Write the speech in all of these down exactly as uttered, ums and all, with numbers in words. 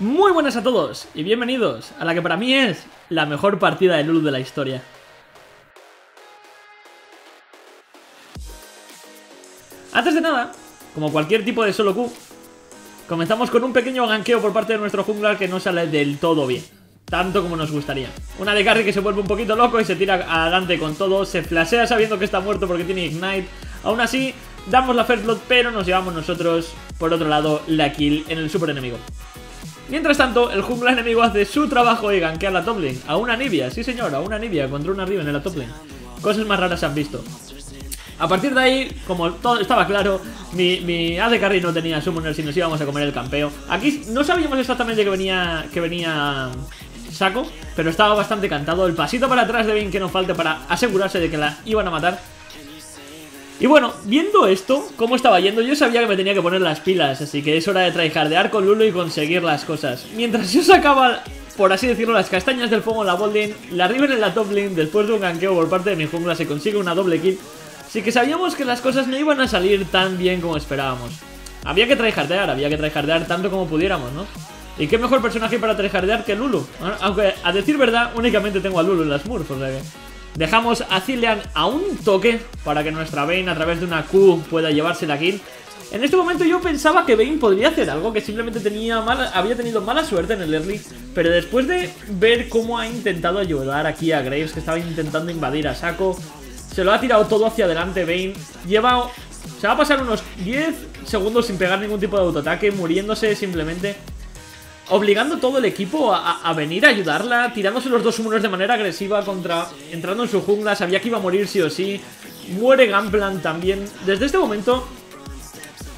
Muy buenas a todos y bienvenidos a la que para mí es la mejor partida de Lulu de la historia. Antes de nada, como cualquier tipo de solo Q, comenzamos con un pequeño ganqueo por parte de nuestro junglar que no sale del todo bien, tanto como nos gustaría. Una de carry que se vuelve un poquito loco y se tira adelante con todo, se flashea sabiendo que está muerto porque tiene Ignite. Aún así, damos la first blood pero nos llevamos nosotros, por otro lado, la kill en el super enemigo. Mientras tanto, el jungla enemigo hace su trabajo y gankea a la top lane, a una Anivia, sí señor, a una Anivia contra una Riven en la top lane. Cosas más raras se han visto. A partir de ahí, como todo estaba claro, mi, mi A D Carry no tenía summoner si nos íbamos a comer el campeo. Aquí no sabíamos exactamente que venía, que venía Saco, pero estaba bastante cantado. El pasito para atrás de Vayne que nos falta para asegurarse de que la iban a matar. Y bueno, viendo esto, cómo estaba yendo, yo sabía que me tenía que poner las pilas, así que es hora de tryhardear con Lulu y conseguir las cosas. Mientras yo sacaba, por así decirlo, las castañas del fuego en la bot lane, la Riven en la top lane, después de un ganqueo por parte de mi jungla, se consigue una doble kill. Así que sabíamos que las cosas no iban a salir tan bien como esperábamos. Había que tryhardear, había que tryhardear tanto como pudiéramos, ¿no? Y qué mejor personaje para tryhardear que Lulu. Aunque, a decir verdad, únicamente tengo a Lulu en las Smurfs, o sea que... Dejamos a Zilean a un toque para que nuestra Vayne a través de una Q pueda llevarse la kill. En este momento yo pensaba que Vayne podría hacer algo, que simplemente tenía mala, había tenido mala suerte en el early. Pero después de ver cómo ha intentado ayudar aquí a Graves, que estaba intentando invadir a Saco, se lo ha tirado todo hacia adelante Vayne. Lleva, se va a pasar unos diez segundos sin pegar ningún tipo de autoataque, muriéndose simplemente, obligando todo el equipo a, a venir a ayudarla, tirándose los dos summoners de manera agresiva, contra, entrando en su jungla, sabía que iba a morir sí o sí. Muere Gangplank también. Desde este momento,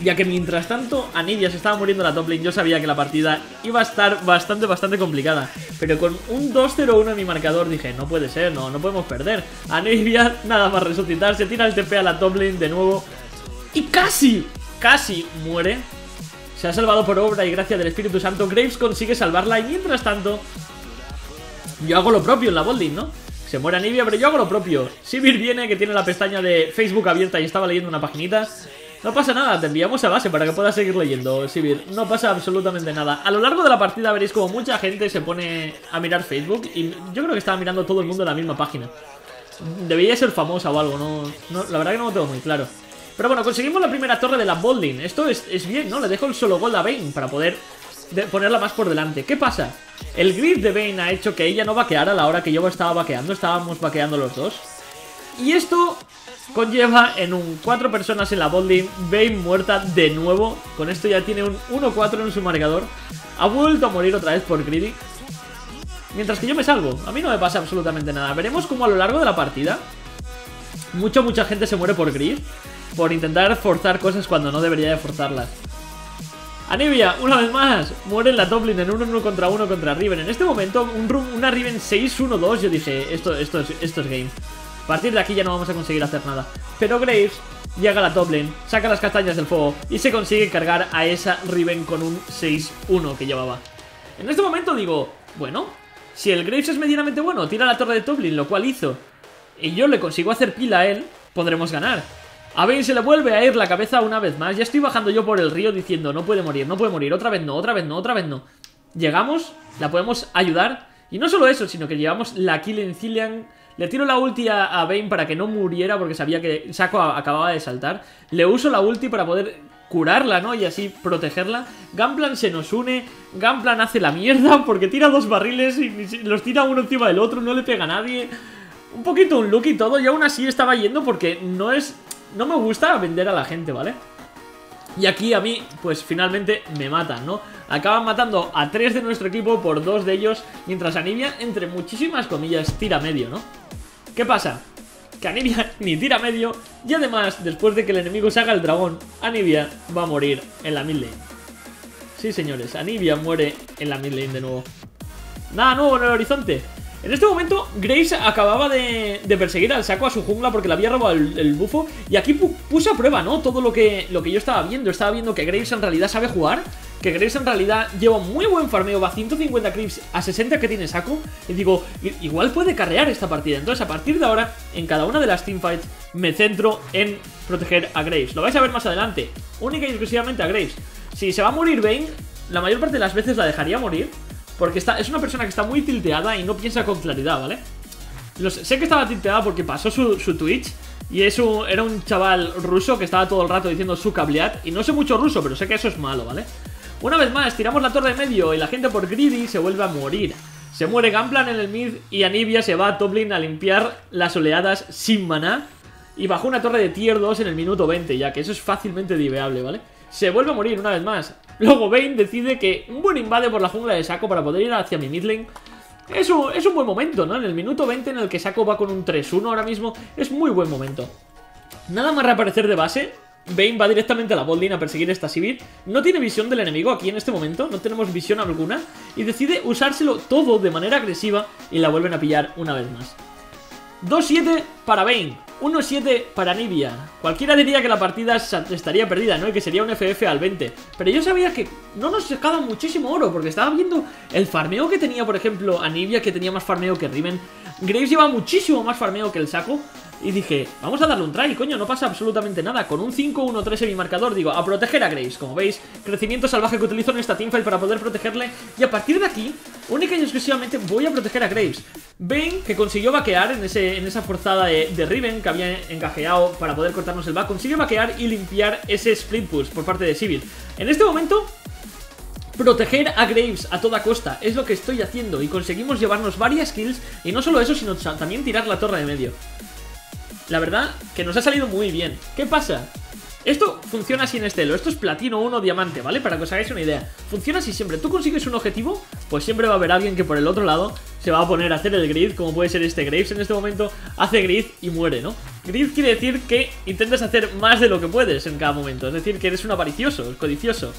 ya que mientras tanto Anivia se estaba muriendo en la top lane, yo sabía que la partida iba a estar bastante, bastante complicada. Pero con un dos cero uno en mi marcador dije, no puede ser, no, no podemos perder. Anivia, nada más resucitar, se tira el T P a la top lane de nuevo y casi, casi muere. Se ha salvado por obra y gracia del Espíritu Santo. Graves consigue salvarla y mientras tanto yo hago lo propio en la bolding, ¿no? Se muere Anivia, pero yo hago lo propio. Sivir viene, que tiene la pestaña de Facebook abierta y estaba leyendo una paginita. No pasa nada, te enviamos a base para que puedas seguir leyendo, Sivir. No pasa absolutamente nada. A lo largo de la partida veréis como mucha gente se pone a mirar Facebook y yo creo que estaba mirando todo el mundo en la misma página. Debería ser famosa o algo, no, no, la verdad que no lo tengo muy claro. Pero bueno, conseguimos la primera torre de la bolding. Esto es, es bien, ¿no? Le dejo el solo gol a Vayne para poder de, ponerla más por delante. ¿Qué pasa? El grip de Vayne ha hecho que ella no vaqueara a la hora que yo estaba vaqueando. Estábamos vaqueando los dos. Y esto conlleva en un cuatro personas en la bolding. Vayne muerta de nuevo. Con esto ya tiene un uno cuatro en su marcador. Ha vuelto a morir otra vez por greedy. Mientras que yo me salvo. A mí no me pasa absolutamente nada. Veremos cómo a lo largo de la partida mucha, mucha gente se muere por greed, por intentar forzar cosas cuando no debería de forzarlas. Anivia, una vez más, muere en la top lane en un uno contra uno contra Riven. En este momento, un, una Riven seis uno dos, yo dije, esto, esto, es, esto es game. A partir de aquí ya no vamos a conseguir hacer nada. Pero Graves llega a la top lane, saca las castañas del fuego y se consigue cargar a esa Riven con un seis uno que llevaba. En este momento digo, bueno, si el Graves es medianamente bueno, tira la torre de top lane, lo cual hizo, y yo le consigo hacer pila a él, podremos ganar. A Vayne se le vuelve a ir la cabeza una vez más. Ya estoy bajando yo por el río diciendo, no puede morir, no puede morir, otra vez no, otra vez no, otra vez no. Llegamos, la podemos ayudar. Y no solo eso, sino que llevamos la kill en Zilean. Le tiro la ulti a, a Vayne para que no muriera, porque sabía que Saco a, acababa de saltar. Le uso la ulti para poder curarla, ¿no? Y así protegerla. Gangplank se nos une. Gangplank hace la mierda porque tira dos barriles y los tira uno encima del otro. No le pega a nadie. Un poquito un look y todo. Y aún así estaba yendo porque no es... no me gusta vender a la gente, ¿vale? Y aquí a mí, pues finalmente me matan, ¿no? Acaban matando a tres de nuestro equipo por dos de ellos, mientras Anivia, entre muchísimas comillas, tira medio, ¿no? ¿Qué pasa? Que Anivia ni tira medio y además, después de que el enemigo se haga el dragón, Anivia va a morir en la mid lane. Sí, señores, Anivia muere en la mid lane de nuevo. Nada nuevo en el horizonte. En este momento, Graves acababa de, de perseguir al Saco a su jungla porque le había robado el, el bufo. Y aquí pu puse a prueba, ¿no? Todo lo que, lo que yo estaba viendo. Estaba viendo que Graves en realidad sabe jugar, que Graves en realidad lleva muy buen farmeo. Va a ciento cincuenta creeps a sesenta que tiene Saco. Y digo, igual puede carrear esta partida. Entonces, a partir de ahora, en cada una de las teamfights, me centro en proteger a Graves. Lo vais a ver más adelante. Única y exclusivamente a Graves. Si se va a morir Vayne, la mayor parte de las veces la dejaría morir, porque está, es una persona que está muy tilteada y no piensa con claridad, ¿vale? Los, sé que estaba tilteada porque pasó su, su Twitch y es un, era un chaval ruso que estaba todo el rato diciendo su cableat, y no sé mucho ruso, pero sé que eso es malo, ¿vale? Una vez más, tiramos la torre de medio y la gente por greedy se vuelve a morir. Se muere Gangplank en el mid y Anivia se va a top lane a limpiar las oleadas sin maná. Y bajó una torre de tier dos en el minuto veinte, ya que eso es fácilmente diveable, ¿vale? Se vuelve a morir una vez más. Luego Vayne decide que un buen invade por la jungla de Saco para poder ir hacia mi mid lane. Es un, es un buen momento, ¿no? En el minuto veinte en el que Saco va con un tres uno ahora mismo, es muy buen momento. Nada más reaparecer de base, Vayne va directamente a la bot lane a perseguir esta Sivir. No tiene visión del enemigo aquí en este momento, no tenemos visión alguna, y decide usárselo todo de manera agresiva y la vuelven a pillar una vez más. dos siete para Vayne, uno siete para Nibia. Cualquiera diría que la partida estaría perdida, ¿no? Y que sería un F F al veinte. Pero yo sabía que no nos sacaba muchísimo oro, porque estaba viendo el farmeo que tenía, por ejemplo, a Nibia, que tenía más farmeo que Riven. Graves lleva muchísimo más farmeo que el Saco. Y dije, vamos a darle un try, coño, no pasa absolutamente nada. Con un cinco uno tres en mi marcador, digo, a proteger a Graves. Como veis, crecimiento salvaje que utilizo en esta teamfight para poder protegerle. Y a partir de aquí, única y exclusivamente voy a proteger a Graves. Vayne, que consiguió vaquear en, ese, en esa forzada de, de Riven que había encajeado para poder cortarnos el back, consigue vaquear y limpiar ese split push por parte de Sivir. En este momento, proteger a Graves a toda costa es lo que estoy haciendo, y conseguimos llevarnos varias kills, y no solo eso, sino también tirar la torre de medio. La verdad que nos ha salido muy bien. ¿Qué pasa? Esto funciona así en estelo, esto es platino uno diamante, ¿vale? Para que os hagáis una idea, funciona así siempre. Tú consigues un objetivo, pues siempre va a haber alguien que por el otro lado se va a poner a hacer el grid, como puede ser este Graves en este momento. Hace grid y muere, ¿no? Grid quiere decir que intentas hacer más de lo que puedes en cada momento, es decir, que eres un avaricioso, codicioso.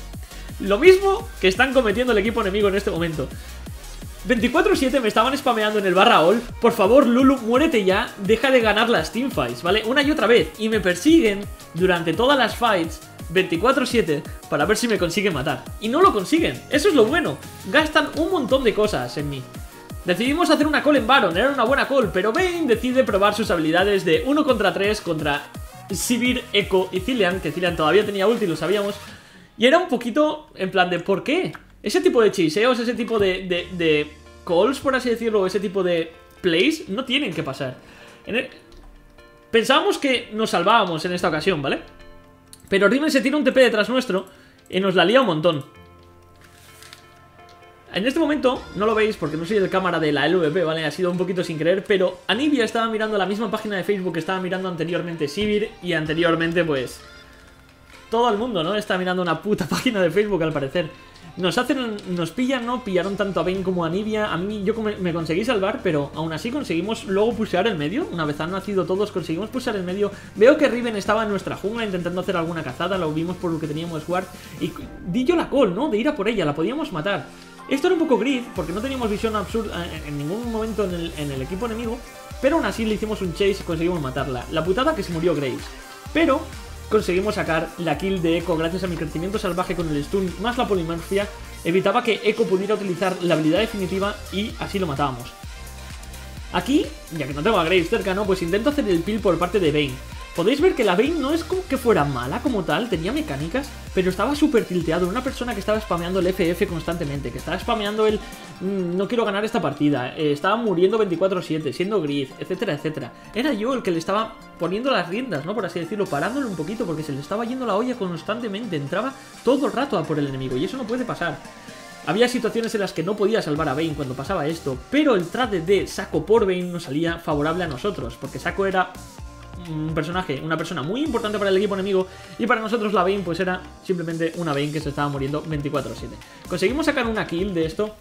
Lo mismo que están cometiendo el equipo enemigo en este momento. Veinticuatro siete me estaban spameando en el barra all. Por favor, Lulu, muérete ya. Deja de ganar las teamfights, ¿vale? Una y otra vez. Y me persiguen durante todas las fights veinticuatro siete para ver si me consiguen matar. Y no lo consiguen. Eso es lo bueno. Gastan un montón de cosas en mí. Decidimos hacer una call en Baron. Era una buena call, pero Vayne decide probar sus habilidades de uno contra tres contra Sivir, Echo y Zilean. Que Zilean todavía tenía ulti, lo sabíamos. Y era un poquito en plan de ¿por qué? Ese tipo de chiseos, ese tipo de, de, de calls, por así decirlo, ese tipo de plays, no tienen que pasar. En el... Pensábamos que nos salvábamos en esta ocasión, ¿vale? Pero Riven se tira un T P detrás nuestro y nos la lía un montón. En este momento, no lo veis porque no soy el cámara de la L V P, ¿vale? Ha sido un poquito sin querer, pero Anivia estaba mirando la misma página de Facebook que estaba mirando anteriormente Sivir y anteriormente, pues... todo el mundo, ¿no? Está mirando una puta página de Facebook, al parecer. Nos hacen, nos pillan, ¿no? Pillaron tanto a Vayne como a Anivia. A mí, yo me, me conseguí salvar, pero aún así conseguimos luego pushear el medio. Una vez han nacido todos, conseguimos pushear el medio. Veo que Riven estaba en nuestra jungla intentando hacer alguna cazada. Lo vimos por lo que teníamos guard. Y di yo la call, ¿no? De ir a por ella, la podíamos matar. Esto era un poco grid, porque no teníamos visión absurda en, en ningún momento en el, en el equipo enemigo. Pero aún así le hicimos un chase y conseguimos matarla. La putada que se murió Graves. Pero... conseguimos sacar la kill de Echo gracias a mi crecimiento salvaje con el stun más la polimorfia. Evitaba que Echo pudiera utilizar la habilidad definitiva y así lo matábamos. Aquí, ya que no tengo a Graves cerca, ¿no? Pues intento hacer el peel por parte de Vayne. Podéis ver que la Vayne no es como que fuera mala como tal, tenía mecánicas, pero estaba súper tilteado. Una persona que estaba spameando el F F constantemente, que estaba spameando el mmm, no quiero ganar esta partida, eh, estaba muriendo veinticuatro siete, siendo grid, etcétera, etcétera. Era yo el que le estaba poniendo las riendas, ¿no? Por así decirlo, parándole un poquito, porque se le estaba yendo la olla constantemente, entraba todo el rato a por el enemigo, y eso no puede pasar. Había situaciones en las que no podía salvar a Vayne cuando pasaba esto, pero el trade de Saco por Vayne nos salía favorable a nosotros, porque Saco era... un personaje, una persona muy importante para el equipo enemigo, y para nosotros la Vayne pues era simplemente una Vayne que se estaba muriendo veinticuatro siete. Conseguimos sacar una kill de esto.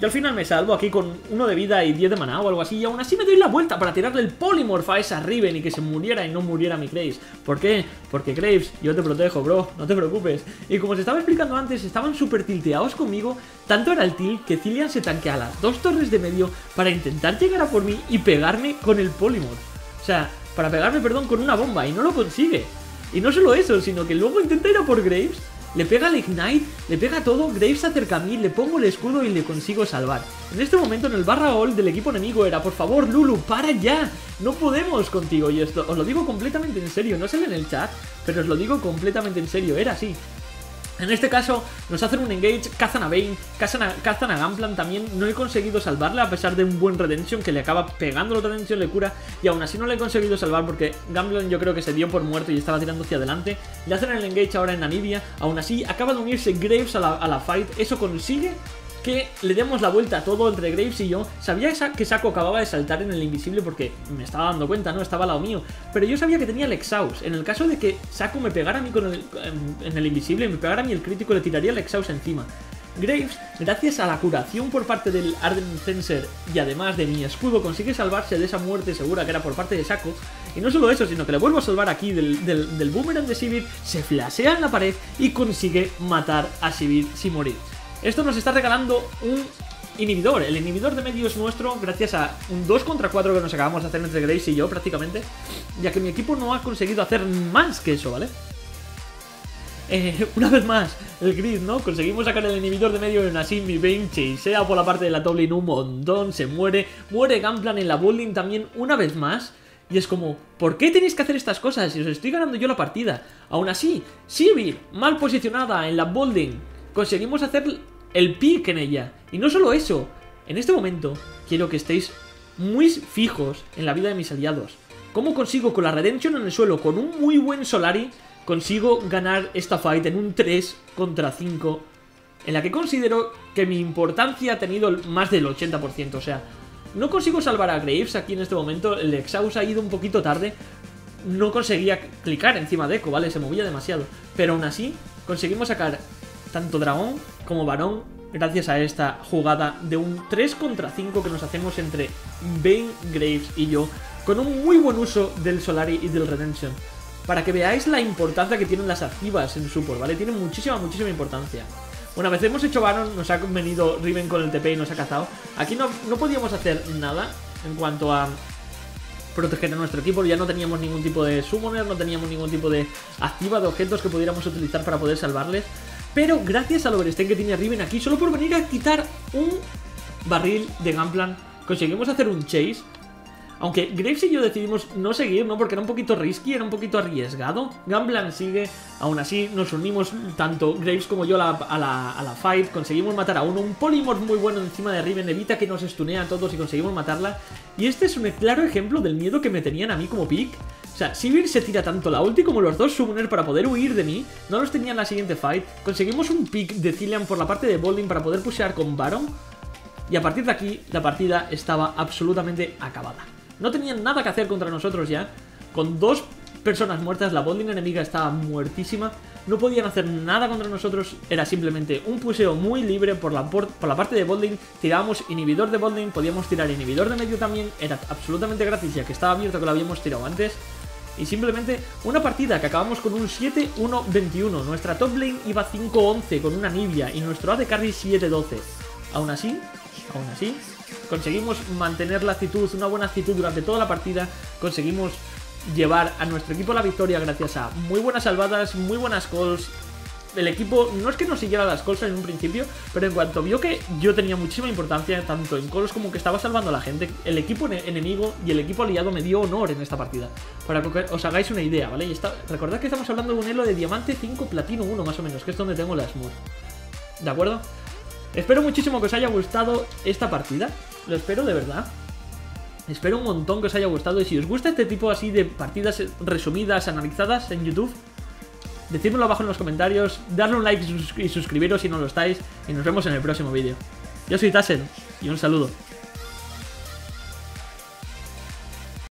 Yo al final me salvo aquí con uno de vida y diez de maná o algo así, y aún así me doy la vuelta para tirarle el Polymorph a esa Riven y que se muriera y no muriera mi Graves. ¿Por qué? Porque Graves, yo te protejo, bro, no te preocupes. Y como os estaba explicando antes, estaban súper tilteados conmigo. Tanto era el tilt que Zilean se tanquea a las dos torres de medio para intentar llegar a por mí y pegarme con el Polymorph. O sea... para pegarme, perdón, con una bomba, y no lo consigue. Y no solo eso, sino que luego intenta ir a por Graves, le pega el Ignite, le pega todo, Graves se acerca a mí, le pongo el escudo y le consigo salvar. En este momento en el barra all del equipo enemigo era, por favor, Lulu, para ya, no podemos contigo. Y esto os lo digo completamente en serio, no sale en el chat, pero os lo digo completamente en serio, era así. En este caso nos hacen un engage, cazan a Vayne, cazan a, cazan a Gangplank también. No he conseguido salvarle a pesar de un buen Redemption que le acaba pegando la Redemption, le cura. Y aún así no le he conseguido salvar porque Gangplank yo creo que se dio por muerto y estaba tirando hacia adelante. Le hacen el engage ahora en Anivia. Aún así acaba de unirse Graves a la, a la fight. Eso consigue que le demos la vuelta a todo entre Graves y yo. Sabía que Saco acababa de saltar en el invisible porque me estaba dando cuenta, ¿no? Estaba al lado mío. Pero yo sabía que tenía el exhaust. En el caso de que Saco me pegara a mí con el, en el invisible, me pegara a mí el crítico, le tiraría el exhaust encima. Graves, gracias a la curación por parte del Arden Defensor y además de mi escudo, consigue salvarse de esa muerte segura que era por parte de Saco. Y no solo eso, sino que le vuelvo a salvar aquí del, del, del boomerang de Sivir, se flashea en la pared y consigue matar a Sivir sin morir. Esto nos está regalando un inhibidor. El inhibidor de medio es nuestro gracias a un dos contra cuatro que nos acabamos de hacer entre Graves y yo prácticamente, ya que mi equipo no ha conseguido hacer más que eso, ¿vale? Eh, una vez más, el grid, ¿no? Conseguimos sacar el inhibidor de medio y aún así mi Vayne chasea por la parte de la top lane un montón, se muere. Muere Gangplank en la bot lane también una vez más. Y es como, ¿por qué tenéis que hacer estas cosas si os estoy ganando yo la partida? Aún así, Sivir, mal posicionada en la bot lane, conseguimos hacer el pick en ella. Y no solo eso, en este momento quiero que estéis muy fijos en la vida de mis aliados. ¿Cómo consigo con la Redemption en el suelo, con un muy buen Solari, consigo ganar esta fight en un tres contra cinco? En la que considero que mi importancia ha tenido más del ochenta por ciento. O sea, no consigo salvar a Graves aquí en este momento. El exhaust ha ido un poquito tarde. No conseguía clicar encima de Echo, ¿vale? Se movía demasiado. Pero aún así, conseguimos sacar tanto dragón como varón, gracias a esta jugada de un tres contra cinco que nos hacemos entre Vayne, Graves y yo, con un muy buen uso del Solari y del Redemption. Para que veáis la importancia que tienen las activas en support, ¿vale? Tienen muchísima, muchísima importancia. Una vez hemos hecho Baron, nos ha convenido Riven con el T P y nos ha cazado. Aquí no, no podíamos hacer nada en cuanto a proteger a nuestro equipo, ya no teníamos ningún tipo de summoner, no teníamos ningún tipo de activa de objetos que pudiéramos utilizar para poder salvarles. Pero gracias al overstay que tiene Riven aquí, solo por venir a quitar un barril de Gangplank, conseguimos hacer un chase. Aunque Graves y yo decidimos no seguir, ¿no? Porque era un poquito risky, era un poquito arriesgado. Gangplank sigue, aún así nos unimos tanto Graves como yo a la, a, la, a la fight. Conseguimos matar a uno, un Polymorph muy bueno encima de Riven, evita que nos estunea a todos y conseguimos matarla. Y este es un claro ejemplo del miedo que me tenían a mí como pick. O sea, Sivir se tira tanto la ulti como los dos summoner para poder huir de mí. No los tenía en la siguiente fight. Conseguimos un pick de Zilean por la parte de Bolding para poder pushear con Baron. Y a partir de aquí, la partida estaba absolutamente acabada. No tenían nada que hacer contra nosotros ya. Con dos personas muertas, la Bolding enemiga estaba muertísima. No podían hacer nada contra nosotros. Era simplemente un puseo muy libre por la, por, por la parte de Bolding. Tirábamos inhibidor de Bolding, podíamos tirar inhibidor de medio también. Era absolutamente gratis ya que estaba abierto, que lo habíamos tirado antes. Y simplemente una partida que acabamos con un siete uno veintiuno. Nuestra top lane iba cinco once con una Nibia y nuestro A D Carry siete doce. Aún así, aún así, conseguimos mantener la actitud, una buena actitud durante toda la partida. Conseguimos llevar a nuestro equipo la victoria gracias a muy buenas salvadas, muy buenas calls. El equipo no es que no siguiera las calls en un principio, pero en cuanto vio que yo tenía muchísima importancia, tanto en calls como que estaba salvando a la gente, el equipo enemigo y el equipo aliado me dio honor en esta partida. Para que os hagáis una idea, ¿vale? Y está, recordad que estamos hablando de un elo de diamante cinco, platino uno más o menos, que es donde tengo la smurf, ¿de acuerdo? Espero muchísimo que os haya gustado esta partida, lo espero de verdad. Espero un montón que os haya gustado y si os gusta este tipo así de partidas resumidas, analizadas en YouTube, decídmelo abajo en los comentarios, darle un like y suscribiros si no lo estáis y nos vemos en el próximo vídeo. Yo soy Tasen y un saludo.